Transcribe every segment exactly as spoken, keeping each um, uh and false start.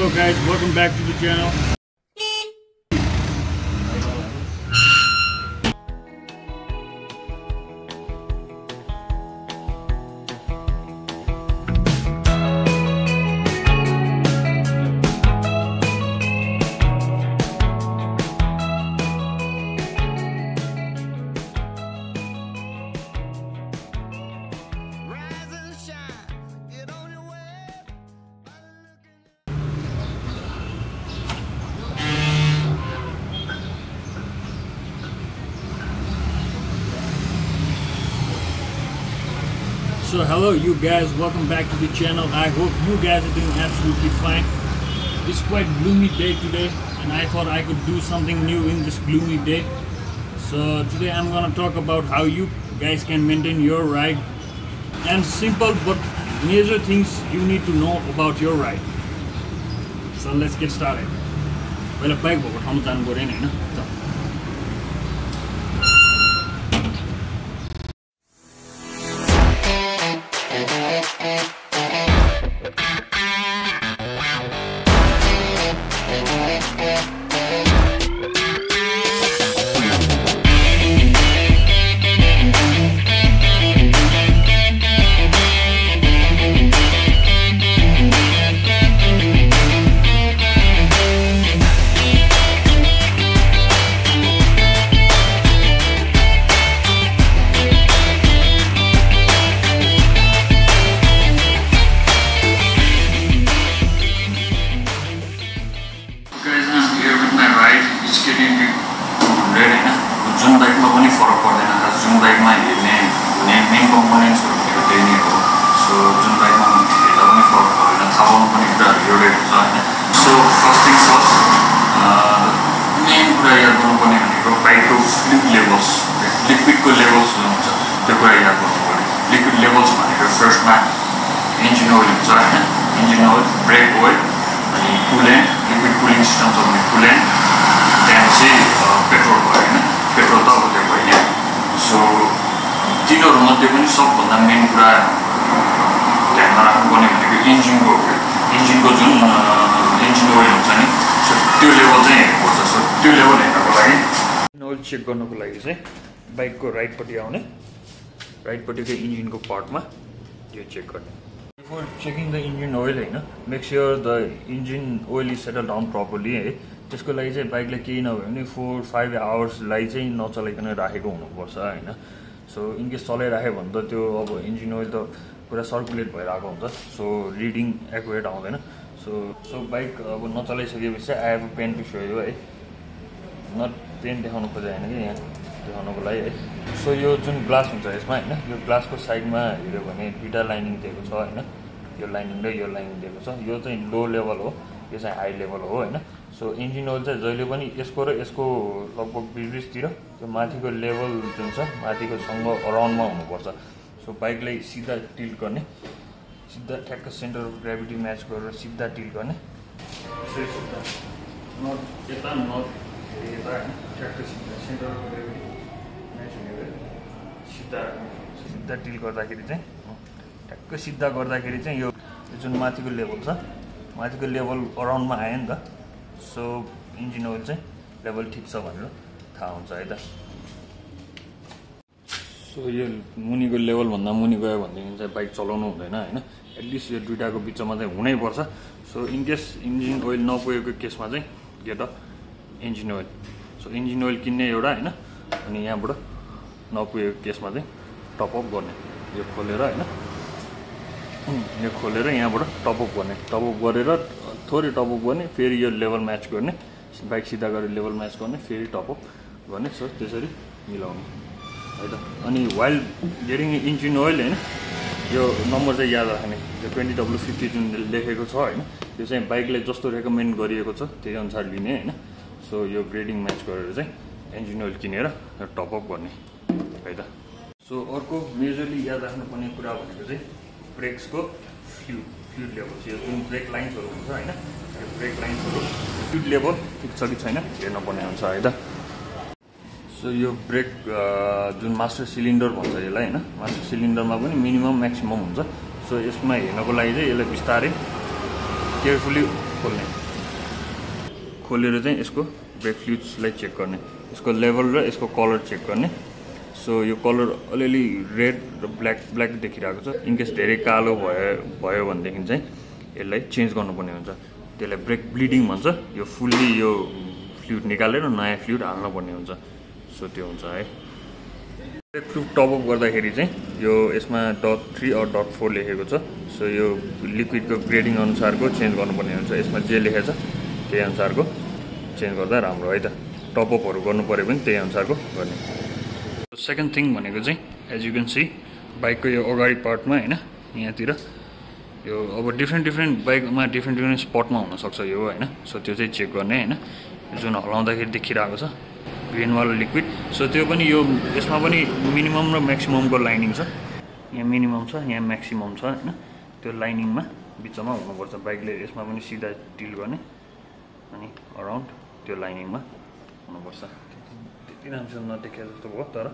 Hello guys, welcome back to the channel. So hello you guys, welcome back to the channel. I hope you guys are doing absolutely fine. It's quite gloomy day today and I thought I could do something new in this gloomy day. So today I'm gonna talk about how you guys can maintain your ride and simple but major things you need to know about your ride. So let's get started. Well, bike over how much check गर्नको लागि चाहिँ बाइकको right पट्टि आउने right पट्टिको इन्जिनको पार्टमा यो check गर्ने before checking the engine oil हैन make sure the engine oil is settle down properly है त्यसको लागि चाहिँ बाइकले केही नभए पनि four five आवर्स लाई चाहिँ नचलाइकन राखेको हुनुपर्छ हैन सो इन केस चलाइराखे भने त त्यो अब इन्जिन oil त पुरा सर्कुलेट भइराको हुन्छ सो रिडिङ एक्युरेट आउँदैन सो सो बाइक अब नचलाइसकेपछि I have a pen to show you है नट पेन देखाउन खोजेन के यहाँ देखाउनको लागि है सो यो जुन ग्लास हुन्छ यसमा हैन यो ग्लासको साइडमा हेर्यो भने दुईटा लाइनिङ दिएको छ हैन यो लाइनिङ र यो लाइनिङ दिएको छ यो चाहिँ लो लेभल हो यो चाहिँ हाई लेभल हो हैन सो इन्जिन ओइल चाहिँ जहिले पनि यसको र यसको लगभग बीस बीस तिर त्यो माथिको लेभल जुन छ माथिको सँग अराउन्डमा हुनुपर्छ सो बाइकलाई सिधा टिल्ट गर्ने सिधा ठ्याक्क सेन्टर अफ ग्रेभिटी म्याच गरेर सिधा टिल्ट गर्ने यसरी सिधा नट यता नट सिधा सिधा टिल गर्दाखेरि चाहिँ ठ्याक्क सिधा गर्दाखेरि चाहिँ यो जुन माथिको लेभल छ माथिको लेभल अराउन्डमा आयो नि त सो इन्जिन ओइल चाहिँ लेभल ठिक छ भनेर थाहा हुन्छ है त सो यो मुनिको लेभलभन्दा मुनि गयो भनेदेखि चाहिँ बाइक चलाउनु हुँदैन होइन एटलिस्ट यो दुइटाको बिचमा चाहिँ हुनैपर्छ सो इनकेस इन्जिन ओइल नपुगेको केसमा चाहिँ get a engine oil so engine oil किन्ने एउटा हैन अनि यहाँबाट नपुगेको केसमा चाहिँ टप अप गर्ने यो खोलेर हैन यो खोलेर यहाँबाट टप अप गर्ने टप अप गरेर थोरै टप अप गर्ने फेरि यो लेभल म्याच गर्ने बाइक सिधा गरेर लेभल म्याच गर्ने फेरि टप अप गर्ने सो त्यसरी मिलाउने है त अनि वाइल्ड गेटिङ इन्जिन ओइल हैन यो नम्बर चाहिँ याद राख्ने यो ट्वेन्टी डब्लु फिफ्टी जुन लेखेको छ हैन त्यो चाहिँ बाइकले जस्तो रेकमेन्ड गरिएको छ त्यही अनुसार लिने हैन सो यो ग्रेडिङ म्याच गरेर चाहिँ इन्जिन ओइल किनेर टप अप गर्ने है त सो अर्को मेजरली याद राख्नुपर्ने कुरा भनेको चाहिँ ब्रेक्सको फ्लुइड फ्लुइड लेभल यो जुन ब्रेक लाइन्सहरू हुन्छ हैन यो ब्रेक लाइन्सहरू फ्लुइड लेभल ठिक छ कि छैन हेर्नुपर्ने हुन्छ है त सो यो ब्रेक जुन मास्टर सिलिन्डर भन्छ यसलाई हैन मास्टर सिलिन्डरमा पनि मिनिमम म्याक्सिमम हुन्छ सो यसमा हेर्नको लागि चाहिँ यसलाई बिस्तारै केयरफुली खोलने खोलेर चाहिँ यसको ब्रेक फ्लुइड्सलाई चेक गर्ने यसको लेभल र यसको कलर चेक गर्ने सो यो कलर अलिअलि रेड र ब्ल्याक ब्ल्याक देखिरहेको छ इन केस धेरै कालो भयो भयो भनेदेखि चाहिँ यसलाई चेन्ज गर्नुपर्ने हुन्छ त्यसलाई ब्रेक ब्लिडिङ भन्छ यो फुल्ली यो फ्लुइड निकालेर नयाँ फ्लुइड हाल्नुपर्ने हुन्छ सो त्यो हुन्छ है ब्रेक फ्लुइड टप अप गर्दाखेरि चाहिँ यो यसमा dot three or dot four लेखेको छ सो यो लिक्विडको ग्रेडिङ अनुसारको चेन्ज गर्नुपर्ने हुन्छ यसमा जे लेखेको छ त्यही अनुसारको चेन्ज गर्दा राम्रो है त टप अपहरु गर्नु पर्यो भने त्यही अनुसारको गर्ने सेकेन्ड थिङ भनेको चाहिँ एज यु क्यान सी बाइकको यो अगाडि पार्टमा हैन यहाँतिर यो अब डिफ्रेन्ट डिफ्रेन्ट बाइकमा डिफ्रेन्ट डिफ्रेन्ट स्पटमा हुन सक्छ यो हैन सो त्यो चाहिँ चेक गर्ने हैन जुन हलाउँदाखेरि देखिरहेको छ ग्रीन वाला लिक्विड सो त्यो पनि यो यसमा पनि मिनिमम र म्याक्सिममको लाइनिङ छ यहाँ मिनिमम छ यहाँ म्याक्सिमम छ हैन त्यो लाइनिङमा बिचमा हुनुपर्छ बाइकले यसमा पनि सिधा डिल गर्ने अनि अराउन्ड त्यो लाइनिङमा हुनुपर्छ त्यति राम्रोसँग नदेखे जस्तो भयो तर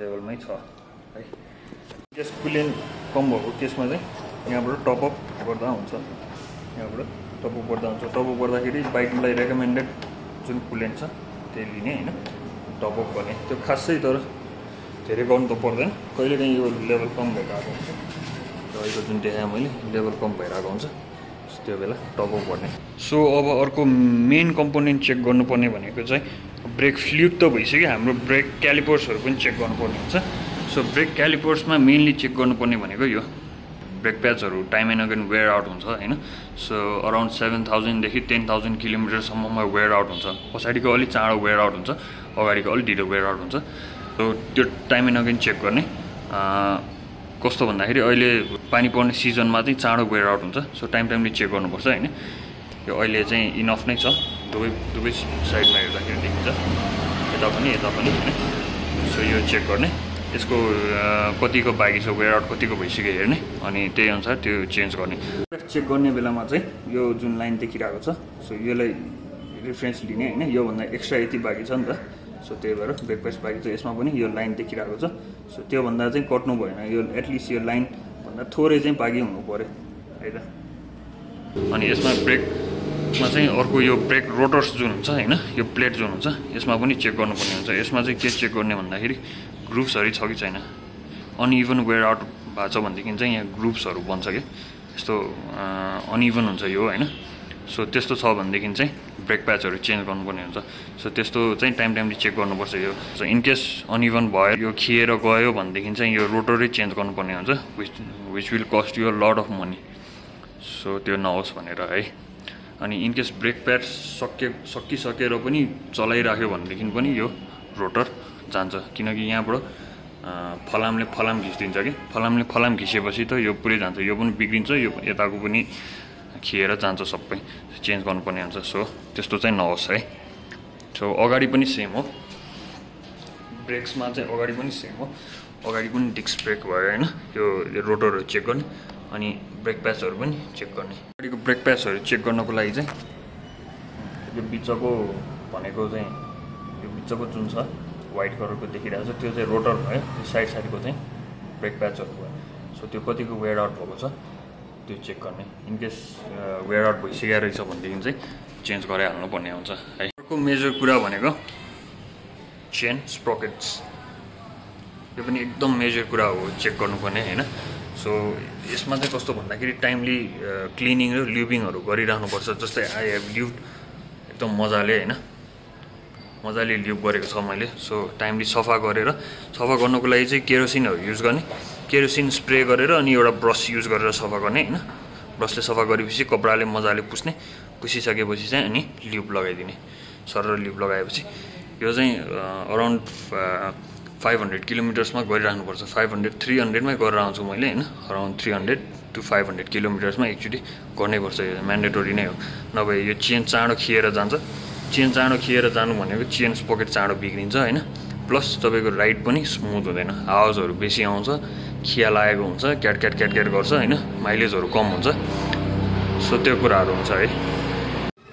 लेभलमै छ है केस कुलेन कम भएको केसमा चाहिँ यहाँबाट टप अप गर्दा हुन्छ यहाँबाट टप अप गर्दा हुन्छ टप अप गर्दाखेरि बाइकलाई रेकमेन्डेड जुन कुलेन छ त्यही लिने हैन टप अप गर्ने त्यो खासै तर धेरै गर्नु त पर्दैन कहिलेकाहीँ यो लेभल कम भइरहेको हुन्छ रहेको जुन देखाएँ मैले लेभल कम भइरहेको हुन्छ त्यो बेला टप अप गर्ने सो अब अर्को मेन कम्पोनेन्ट चेक गर्नुपर्ने भनेको चाहिँ ब्रेक फ्लुइड त भइसक्यो हाम्रो ब्रेक क्यालिपर्सहरू पनि चेक गर्नुपर्ने हुन्छ सो ब्रेक क्यालिपर्समा मेनली चेक गर्नुपर्ने भनेको यो ब्रेक प्याचहरू time and again wear out हुन्छ हैन सो अराउन्ड सेभेन थाउजन्डदेखि टेन थाउजन्ड किलोमिटरसम्ममा वेयर आउट हुन्छ पछाडिको अलिक चाँडो वेयर आउट हुन्छ अगाडिको अलिक ढिलो वेयर आउट हुन्छ सो त्यो टाइम एन्ड अगेन चेक गर्ने कस्तो भन्दाखेरि अहिले पानी पर्ने सिजनमा चाहिँ चाँडो वेयर आउट हुन्छ सो टाइम टाइमले चेक गर्नुपर्छ हैन यो अहिले चाहिँ इनफ नै छ दुवै दुवै साइडमा हेर्दाखेरि देखिन्छ यता पनि यता पनि हैन सो यो चेक गर्ने यसको कतिको बाँकी छ वेयर आउट कतिको भइसक्यो हेर्ने अनि त्यही अनुसार त्यो चेन्ज गर्ने चेक गर्ने बेलामा चाहिँ यो जुन लाइन देखिरहेको छ सो यसलाई रेफरेन्स लिने हैन योभन्दा एक्स्ट्रा यति बाँकी छ नि त सो त्यही भएर ब्रेक प्याच बाँकी छ यसमा पनि यो लाइन देखिरहेको छ सो त्योभन्दा चाहिँ कट्नु भएन यो एटलिस्ट यो लाइनभन्दा थोरै चाहिँ बाँकी हुनु पऱ्यो है त अनि यसमा ब्रेकमा चाहिँ अर्को यो ब्रेक रोटर्स जुन हुन्छ हैन यो प्लेट जुन हुन्छ यसमा पनि चेक गर्नुपर्ने हुन्छ यसमा चाहिँ के चेक गर्ने भन्दाखेरि ग्रुप्सहरू छ कि छैन अनइभन वेयर आउट भएको छ भनेदेखि चाहिँ यहाँ ग्रुप्सहरू बन्छ क्या यस्तो अनइभन हुन्छ यो हैन सो त्यस्तो छ भनेदेखि चाहिँ ब्रेक प्याचहरू चेन्ज गर्नुपर्ने हुन्छ सो त्यस्तो चाहिँ टाइम टाइमले चेक गर्नुपर्छ यो सो इनकेस अनइभन भयो यो खिएर गयो भनेदेखि चाहिँ यो रोटरै चेन्ज गर्नुपर्ने हुन्छ which which will cost you a lot of money so त्यो नहोस् भनेर है अनि इनकेस ब्रेक प्याच सके सकिसकेर पनि चलाइराख्यो भनेदेखि पनि यो रोटर जान्छ किनकि यहाँबाट फलामले फलाम घिचिदिन्छ कि फलामले फलाम घिसेपछि त यो पुरै जान्छ यो पनि बिग्रिन्छ यो यताको पनि खिएर जान्छ सबै चेन्ज गर्नुपर्ने हुन्छ सो त्यस्तो चाहिँ नहोस् है सो अगाडि पनि सेम हो ब्रेक्समा चाहिँ अगाडि पनि सेम हो अगाडि पनि डिस्क ब्रेक भयो हैन यो रोटरहरू चेक गर्ने अनि ब्रेक प्याचहरू पनि चेक गर्ने अगाडिको ब्रेक प्याचहरू चेक गर्नको लागि चाहिँ यो बिचको भनेको चाहिँ यो बिचको जुन छ व्हाइट कलरको देखिरहेको छ त्यो चाहिँ रोटर भयो त्यो साइड साइडको चाहिँ ब्रेक प्याचहरू भयो सो त्यो कतिको वेयर आउट भएको छ त्यो चेक गर्ने इनकेस वेयर आउट भइसकेको रहेछ भनेदेखि चाहिँ चेन्ज गराइहाल्नु पर्ने हुन्छ है अर्को मेजर कुरा भनेको चेन स्प्रोकेट्स यो पनि एकदम मेजर कुरा हो चेक गर्नुपर्ने हैन सो यसमा चाहिँ कस्तो भन्दाखेरि टाइमली क्लिनिङ र ल्युबिङहरू गरिराख्नुपर्छ जस्तै आई हेभ ल्युब्ड एकदम मजाले हैन मजाले ल्युब गरेको छ मैले सो टाइमली सफा गरेर सफा गर्नुको लागि चाहिँ केरोसिनहरू युज गर्ने केरोसिन स्प्रे गरेर अनि एउटा ब्रस युज गरेर सफा गर्ने हैन ब्रसले सफा गरेपछि कपडाले मजाले पुस्ने पुसिसकेपछि चाहिँ अनि ल्युब लगाइदिने सरर ल्युब लगाएपछि यो चाहिँ अराउन्ड फाइभ हन्ड्रेड किलोमिटर्समा गरिराख्नुपर्छ फाइभ हन्ड्रेड थ्री हन्ड्रेडमै गरेर आउँछु मैले हैन around three hundred to five hundred किलोमिटर्समा एकचोटि गर्नैपर्छ यो म्यान्डेटोरी नै हो नभए यो चेन चाँडो खिएर जान्छ चेन चाँडो खिएर जानु भनेको चेन स्पोकेट चाँडो बिग्रिन्छ हैन प्लस तपाईँको राइड पनि स्मुथ हुँदैन आवाजहरू बेसी आउँछ खिया लागेको हुन्छ क्याट क्याट क्याट क्याट गर्छ हैन माइलेजहरू कम हुन्छ सो त्यो कुराहरू हुन्छ है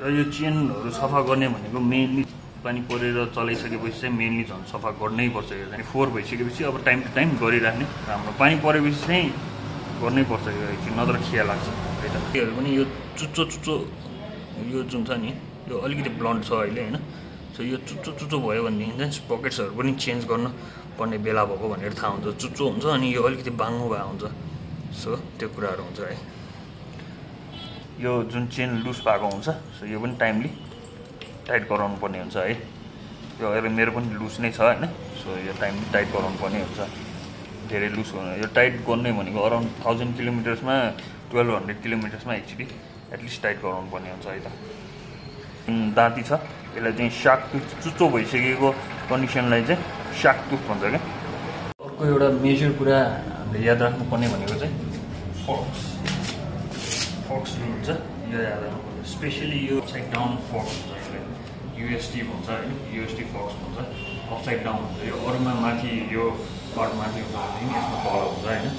र यो चेनहरू सफा गर्ने भनेको मेनली पानी परेर चलाइसकेपछि चाहिँ मेनली झन् सफा गर्नैपर्छ यो अनि फोहोर भइसकेपछि अब टाइम टु टाइम गरिराख्ने राम्रो पानी परेपछि चाहिँ गर्नैपर्छ यो एकछिन नत्र खिया लाग्छ है त त्योहरू पनि यो चुच्चो चुच्चो यो जुन छ नि यो अलिकति ब्लन्ड छ अहिले हैन सो यो चुच्चो चुच्चो भयो भन्ने हैन पकेट्सहरु पनि चेन्ज गर्न पर्ने बेला भएको भनेर थाहा हुन्छ चुच्चो हुन्छ अनि यो अलिकति बाङ्गो भए हुन्छ सो त्यो कुराहरु हुन्छ है यो जुन चेन लूज भएको हुन्छ सो यो पनि टाइमली टाइट गराउनु पर्ने हुन्छ है यो अहिले मेरो पनि लूज नै छ हैन सो यो टाइमली टाइट गराउनु पर्ने हुन्छ धेरै लूज हुनु यो टाइट गर्ने भनेको अराउन्ड one thousand किलोमिटर्समा twelve hundred किलोमिटर्समा एक्चुअली एटलिस्ट टाइट गराउनु पर्ने हुन्छ है त दाँती छ यसलाई चाहिँ शार्क टुथ चुच्चो भइसकेको कन्डिसनलाई चाहिँ शार्क टुथ भन्छ के अर्को एउटा मेजर कुरा हामीले याद राख्नुपर्ने भनेको चाहिँ फोर्क्स फोर्क्स हुन्छ यो याद राख्नुपर्छ स्पेशली यो साइड डाउन फोर्क्स हुन्छ U S D भन्छ हैन U S D फोर्क्स भन्छ अपसाइड डाउन हुन्छ यो अरुमा माथि यो पार्ट माथि हुन्छ हैन यसमा तल हुन्छ हैन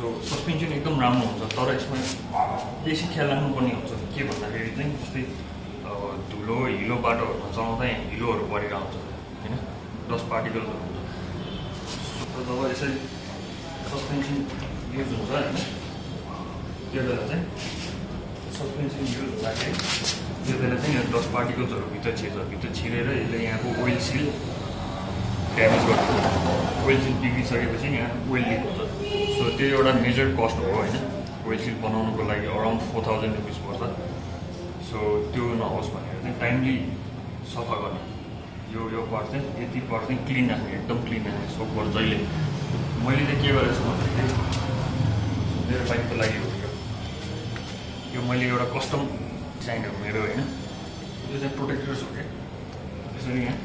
सो सस्पेन्सन एकदम राम्रो हुन्छ तर यसमा बेसी ख्याल राख्नुपर्ने हुन्छ के भन्दाखेरि चाहिँ जस्तै धुलो हिलो बाटोहरुमा चलाउँदा हिलोहरु बढेर आउँछ हैन dust particles हुन्छ सो जब यसरी सस्पेन्सन युज हुन्छ हैन त्यसले चाहिँ सस्पेन्सन युज हुन्छ यो बेला चाहिँ यो dust particles हरु भित्र छिर्छ भित्र छिरेर यसले यहाँको oil seal ड्यामेज गर्छ oil seal बिग्रिसकेपछि यहाँ oil leak हुन्छ सो त्यो एउटा मेजर कस्ट हो हैन oil seal बनाउनको लागि अराउन्ड four thousand रुपैयाँ पर्छ सो त्यो नहोस् भनेर चाहिँ टाइमली सफा गर्ने यो यो पार्ट चाहिँ यति पार्ट चाहिँ क्लीन राख्ने एकदम क्लीन राख्ने सोप गर्छ जहिले मैले चाहिँ के गरेछु भन्दाखेरि मेरो बाइकको लागि हो यो मैले एउटा कस्टम साइन हो मेरो हैन यो चाहिँ प्रोटेक्टर्स हो के यसरी यहाँ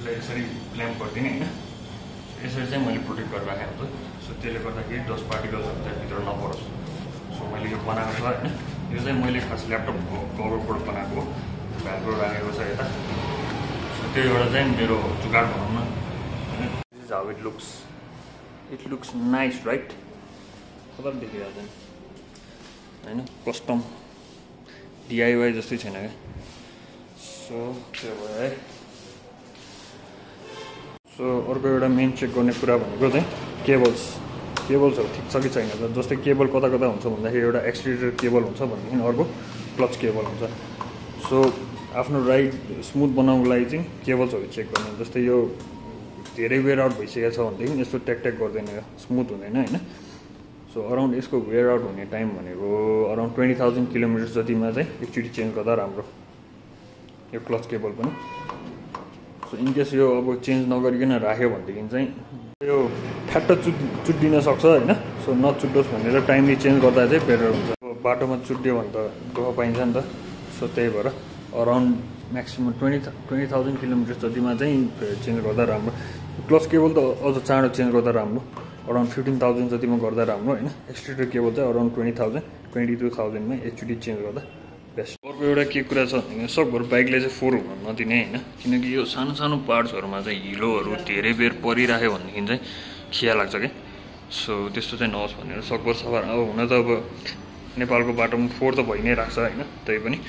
यसलाई यसरी क्ल्याम्प गर्दिने हैन यसरी चाहिँ मैले प्रोटेक्ट गरेर राखेको हुन्छ सो त्यसले गर्दाखेरि dust particles चाहिँ भित्र नपरोस् सो मैले यो बनाएको छ हैन यो चाहिँ मैले खास ल्यापटपको कभरबाट बनाएको भ्यालभबाट राखेको छ यता सो त्यो एउटा चाहिँ मेरो जुगाड भनौँ न हैन this is how it looks it looks nice right colour देखिरहेको छ हैन कस्टम D I Y जस्तै छैन के सो त्यो भयो है सो अर्को एउटा मेन चेक गर्ने कुरा भनेको चाहिँ केबल्स केबल्सहरु ठिक छ कि छैन जस्तै केबल कता कता हुन्छ भन्दाखेरि एउटा एक्सटेन्डर केबल हुन्छ भनेदेखि अर्को क्लच केबल हुन्छ सो आफ्नो राइड स्मुथ बनाउनको लागि चाहिँ केबल्सहरु चेक गर्ने जस्तै यो धेरै वेयर आउट भइसकेको छ भनेदेखि यस्तो ट्याक ट्याक गर्दैन यो स्मुथ हुँदैन हैन सो अराउन्ड यसको वेयर आउट हुने टाइम भनेको अराउन्ड ट्वेन्टी थाउजन्ड किलोमिटर जतिमा चाहिँ एकचोटि चेन्ज गर्दा राम्रो यो क्लच केबल पनि सो इनकेस यो अब चेन्ज नगरिकन राख्यो भनेदेखि चाहिँ यो ठ्याट्ट चुट चुट्टिन सक्छ हैन सो नचुट्टोस् भनेर टाइमली चेन्ज गर्दा चाहिँ बेटर हुन्छ अब बाटोमा चुट्यो भने त दुःख पाइन्छ नि त सो त्यही भएर around maximum twenty twenty thousand kilometre जतिमा चाहिँ चेन्ज गर्दा राम्रो क्लच केबल त अझ चाँडो चेन्ज गर्दा राम्रो अराउन्ड फिफ्टीन थाउजेंड जति में गर्दा राम्रो हैन एक्सटेन्डर केबल चाहिँ around twenty thousand twenty two thousand में एकचोटी चेंज गर्दा बेस्ट अर्को एउटा के कुरा छ भने सब घर बाइकले चाहिँ फोर हुन नदिने हैन किनकि यो सानो सानो पार्ट्सहरुमा चाहिँ हिलोहरु धेरै बेर परिराख्यो भन्नेदेखि चाहिँ खिया लाग्छ के सो त्यस्तो चाहिँ नहोस् भनेर सकभर सफा अब हुन त अब नेपालको बाटोमा फोर त भइ नै राख्छ हैन त्यै पनि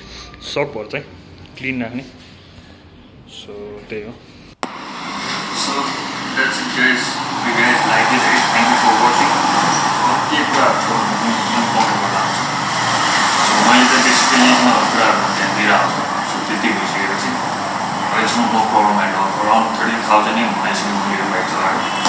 सकभर चाहिँ क्लीन राख्ने सो त्यही हो so that's it guys if you guys like this video thank you for watching keep up so many the basically no problem and we are so titi we see it is no problem at all around thirty thousand in my single meter bike